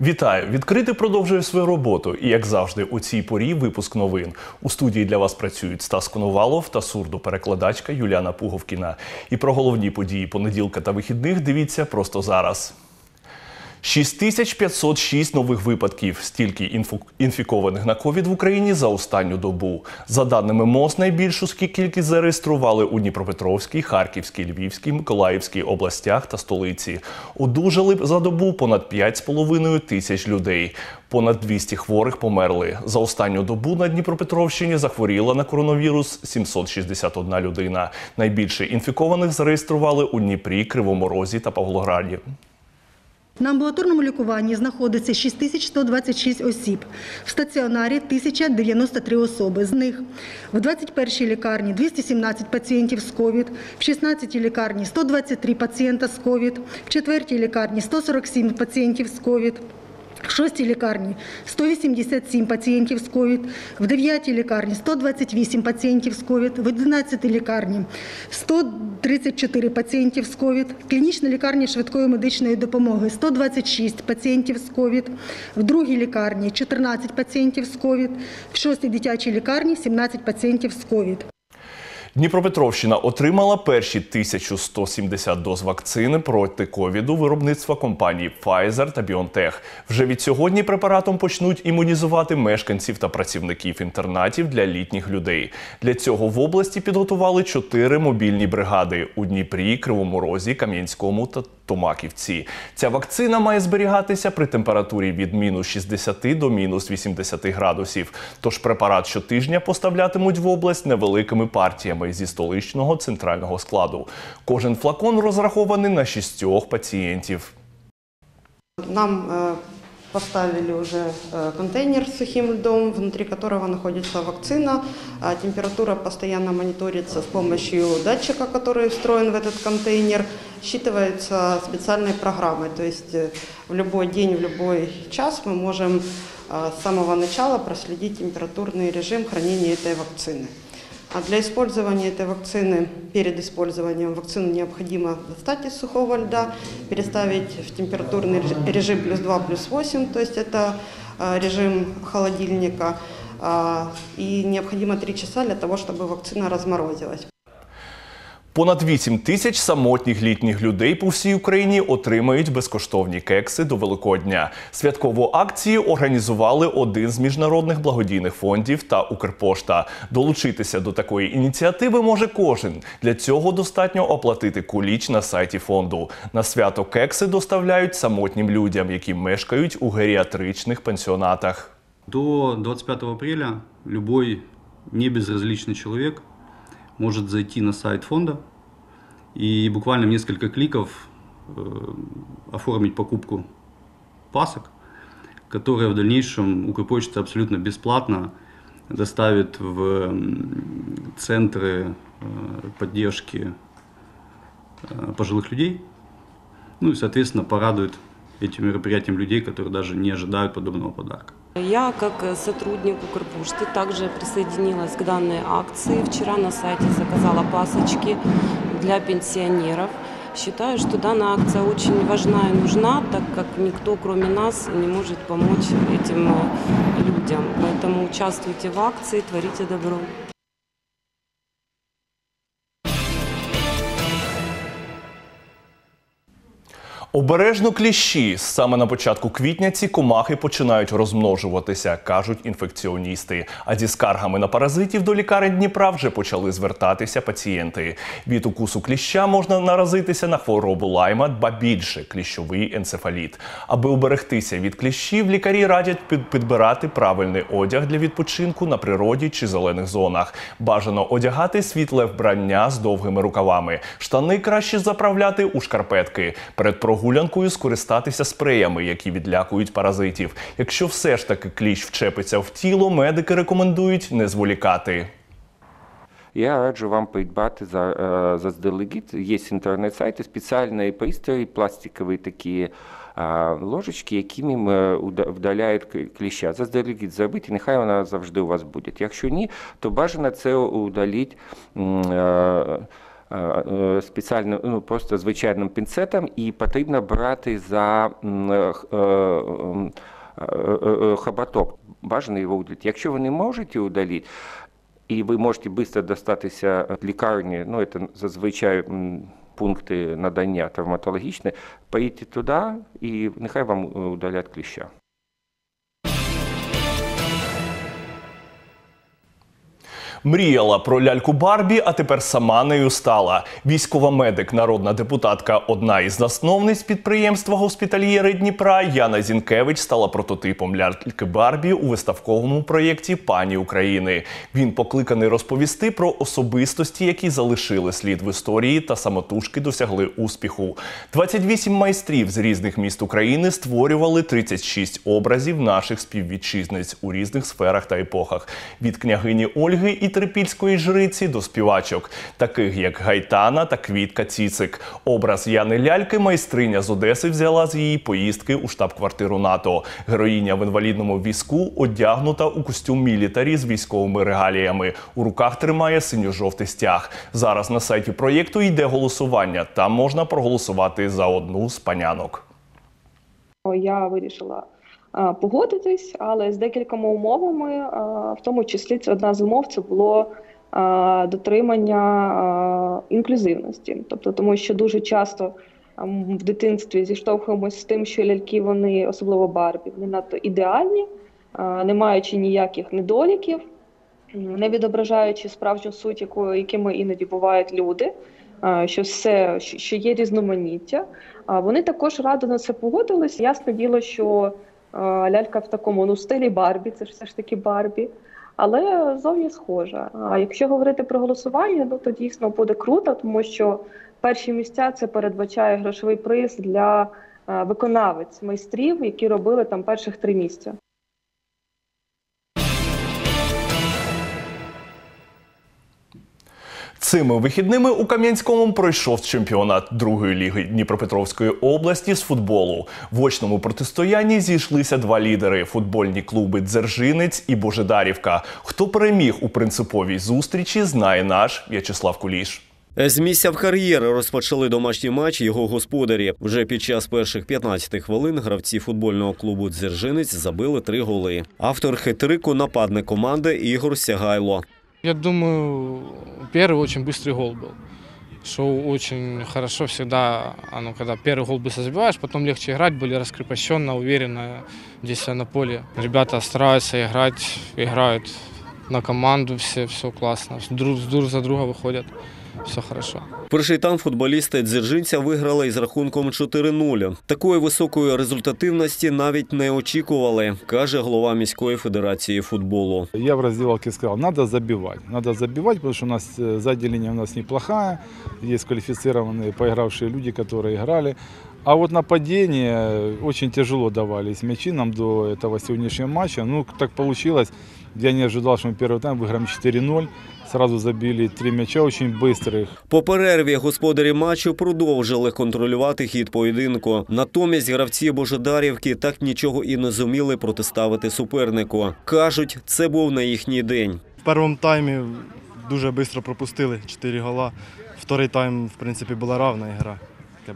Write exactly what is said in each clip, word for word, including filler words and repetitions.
Вітаю! «Відкритий» продовжує свою роботу. І, як завжди, у цій порі випуск новин. У студії для вас працюють Стас Коновалов та сурдоперекладачка Юліана Пуговкіна. І про головні події понеділка та вихідних дивіться просто зараз. шість тисяч п'ятсот шість нових випадків. Стільки інфікованих на ковід в Україні за останню добу. За даними МОЗ, найбільшу кількість зареєстрували у Дніпропетровській, Харківській, Львівській, Миколаївській областях та столиці. Одужали за добу понад п'ять з половиною тисяч людей. Понад двісті хворих померли. За останню добу на Дніпропетровщині захворіла на коронавірус сімсот шістдесят одна людина. Найбільше інфікованих зареєстрували у Дніпрі, Кривому Розі та Павлограді. На амбулаторному лікуванні знаходиться шість тисяч сто двадцять шість осіб, в стаціонарі – тисяча дев'яносто три особи. З них в двадцять першій лікарні – двісті сімнадцять пацієнтів з ковід, в шістнадцятій лікарні – сто двадцять три пацієнта з ковід, в четвертій лікарні – сто сорок сім пацієнтів з ковід, в шостій лікарні – сто вісімдесят сім пацієнтів з ковід, в дев'ятій лікарні – сто двадцять вісім пацієнтів з ковід, в одинадцятій лікарні – сто тридцять чотири пацієнтів з ковід, в клінічній лікарні швидкої медичної допомоги – сто двадцять шість пацієнтів з ковід, в другій лікарні – чотирнадцять пацієнтів з ковід, в шостій дитячій лікарні – сімнадцять пацієнтів з ковід. Дніпропетровщина отримала перші тисячу сто сімдесят доз вакцини проти ковіду виробництва компаній Pfizer та BioNTech. Вже від сьогодні препаратом почнуть імунізувати мешканців та працівників інтернатів для літніх людей. Для цього в області підготували чотири мобільні бригади – у Дніпрі, Кривому Розі, Кам'янському та Томаківці. Ця вакцина має зберігатися при температурі від мінус шістдесяти до мінус вісімдесяти градусів. Тож препарат щотижня поставлятимуть в область невеликими партіями зі столичного центрального складу. Кожен флакон розрахований на шістьох пацієнтів. Нам поставили уже контейнер с сухим льдом, внутри которого находится вакцина. Температура постоянно мониторится с помощью датчика, который встроен в этот контейнер. Считывается специальной программой. То есть в любой день, в любой час мы можем с самого начала проследить температурный режим хранения этой вакцины. А для использования этой вакцины, перед использованием вакцины необходимо достать из сухого льда, переставить в температурный режим плюс два, плюс восемь, то есть это режим холодильника, и необходимо три часа для того, чтобы вакцина разморозилась. Понад вісім тисяч самотніх літніх людей по всій Україні отримають безкоштовні кекси до Великодня. Святкову акцію організували один з міжнародних благодійних фондів та Укрпошта. Долучитися до такої ініціативи може кожен. Для цього достатньо оплатити куліч на сайті фонду. На свято кекси доставляють самотнім людям, які мешкають у геріатричних пансіонатах. До двадцять п'ятого апреля будь-який небезразличний чоловік может зайти на сайт фонда и буквально в несколько кликов э, оформить покупку пасок, которые в дальнейшем Укрпочта абсолютно бесплатно доставит в центры э, поддержки э, пожилых людей. Ну и, соответственно, порадует этим мероприятием людей, которые даже не ожидают подобного подарка. Я, как сотрудник Укрпошты, также присоединилась к данной акции. Вчера на сайте заказала пасочки для пенсионеров. Считаю, что данная акция очень важна и нужна, так как никто, кроме нас, не может помочь этим людям. Поэтому участвуйте в акции, творите добро. Обережно кліщі. Саме на початку квітня ці комахи починають розмножуватися, кажуть інфекціоністи. А зі скаргами на паразитів до лікарень Дніпра вже почали звертатися пацієнти. Від укусу кліща можна наразитися на хворобу Лайма, ба більше – кліщовий енцефаліт. Аби уберегтися від кліщів, лікарі радять підбирати правильний одяг для відпочинку на природі чи зелених зонах. Бажано одягати світле вбрання з довгими рукавами. Штани краще заправляти у шкарпетки. Перед прогулянкою Гулянкою скористатися спреями, які відлякують паразитів. Якщо все ж таки кліщ вчепиться в тіло, медики рекомендують не зволікати. Я раджу вам придбати заздалегідь. Є інтернет-сайти, спеціальні пристрої, пластикові такі ложечки, якими вдаляють кліща. Заздалегідь зробити, нехай вона завжди у вас буде. Якщо ні, то бажано це удалити спеціально, ну, просто звичайним пінцетом, і потрібно брати за хоботок. Бажано його удалити. Якщо ви не можете удалити, і ви можете швидко достатися в лікарні, ну, це зазвичай пункти надання травматологічні, поїдьте туди і нехай вам удалять кліща. Мріяла про ляльку Барбі, а тепер сама нею стала. Військова медик, народна депутатка, одна із засновниць підприємства «Госпітальєри Дніпра» Яна Зінкевич стала прототипом ляльки Барбі у виставковому проєкті «Пані України». Він покликаний розповісти про особистості, які залишили слід в історії та самотужки досягли успіху. двадцять вісім майстрів з різних міст України створювали тридцять шість образів наших співвітчизниць у різних сферах та епохах. Від княгині Ольги і трипільської жриці до співачок, таких як Гайтана та Квітка Ціцик. Образ Яни Ляльки майстриня з Одеси взяла з її поїздки у штаб-квартиру НАТО. Героїня в інвалідному візку одягнута у костюм мілітарі з військовими регаліями. У руках тримає синьо-жовтий стяг. Зараз на сайті проєкту йде голосування. Там можна проголосувати за одну з панянок. Я вирішила погодитись, але з декількома умовами, в тому числі одна з умов – це було дотримання інклюзивності. Тобто, тому що дуже часто в дитинстві зіштовхуємося з тим, що ляльки, вони, особливо Барбі, вони надто ідеальні, не маючи ніяких недоліків, не відображаючи справжню суть, якою, якими іноді бувають люди, що все, що є різноманіття. Вони також радо на це погодились. Ясне діло, що лялька в такому, ну, стилі Барбі, це ж все ж таки Барбі, але зовні схожа. А якщо говорити про голосування, ну, то дійсно буде круто, тому що перші місця це передбачає грошовий приз для виконавець майстрів, які робили там перших три місця. Цими вихідними у Кам'янському пройшов чемпіонат другої ліги Дніпропетровської області з футболу. В очному протистоянні зійшлися два лідери – футбольні клуби «Дзержинець» і «Божедарівка». Хто переміг у принциповій зустрічі, знає наш В'ячеслав Куліш. З місця в кар'єр розпочали домашній матч його господарі. Вже під час перших п'ятнадцяти хвилин гравці футбольного клубу «Дзержинець» забили три голи. Автор хет-трику – нападник команди Ігор Сягайло. Я думаю, первый очень быстрый гол был, что очень хорошо всегда, ну, когда первый гол быстро забиваешь, потом легче играть, были раскрепощенно, уверенно здесь на поле. Ребята стараются играть, играют на команду, все, все классно, друг, друг за друга выходят. Все хорошо. Перший тайм футболісти «Дзержинця» виграли із рахунком чотири нуль. Такої високої результативності навіть не очікували, каже голова міської федерації футболу. Я в роздівалці сказав, треба забивати. Треба забивати, тому що у нас задня лінія у нас неплоха, є кваліфіковані, поігравші люди, які грали. А вот нападение очень тяжело давались мячи нам до этого сегодняшнего матча. Ну, так получилось. Я не ожидал, что мы первый тайм выиграем чотири нуль. Сразу забили три мяча очень быстрых. По перерві господарі матчу продовжили контролювати хід поєдинку. Натомість гравці Божедарівки так нічого і не зуміли протиставити супернику. Кажуть, це був на їхній день. В першому таймі дуже швидко пропустили чотири гола. Вторий тайм, в принципі, була рівна гра.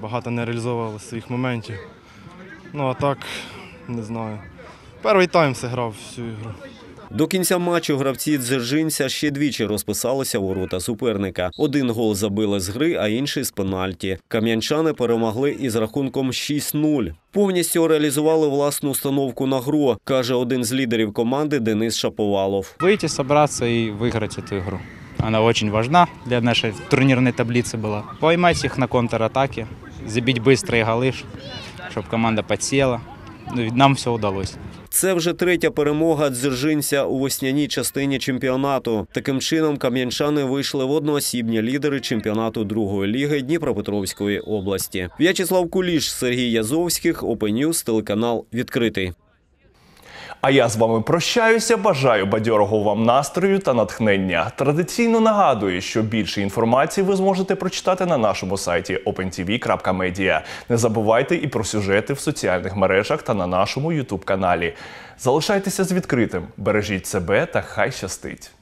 Багато не реалізовували своїх моментів. Ну а так, не знаю. Перший тайм зіграв всю ігру. До кінця матчу гравці Дзержинця ще двічі розписалися у ворота суперника. Один гол забили з гри, а інший з пенальті. Кам'янчани перемогли із рахунком шість нуль. Повністю реалізували власну установку на гру, каже один з лідерів команди Денис Шаповалов. Вийти, зібратися і виграти цю гру. Вона дуже важлива для нашої турнірної таблиці була. Поймати їх на контратаки, забити швидкі голи, щоб команда підсіла. Нам все вдалося. Це вже третя перемога Дзержинця у весняній частині чемпіонату. Таким чином кам'янчани вийшли в одноосібні лідери чемпіонату другої ліги Дніпропетровської області. В'ячеслав Куліш, Сергій Язовських, Опен'юз, телеканал «Відкритий». А я з вами прощаюся, бажаю бадьорого вам настрою та натхнення. Традиційно нагадую, що більше інформації ви зможете прочитати на нашому сайті опентв крапка медіа. Не забувайте і про сюжети в соціальних мережах та на нашому ютуб-каналі. Залишайтеся з відкритим, бережіть себе та хай щастить!